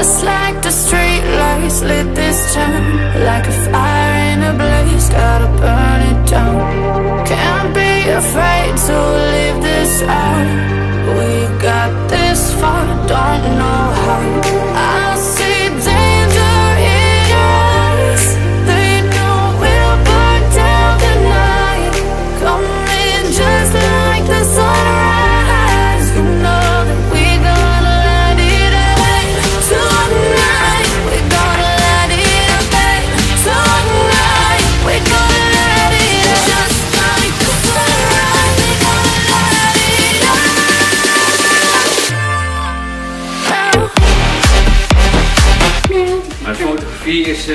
Just like the street lights lit this town, like a fire in a blaze, gotta burn it down. Can't be afraid to leave this out. We got this far, don't know how. I see danger in us, they know we'll burn down the night. Come in just like the sunrise, you know that we gonna light it away. Tonight, we gonna light it away. Tonight, we gonna light it up. Just like the sunrise, we gonna light it up. Mijn fotografie is... Just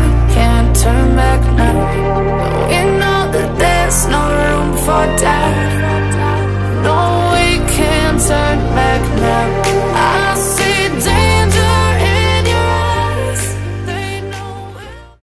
can't turn back now.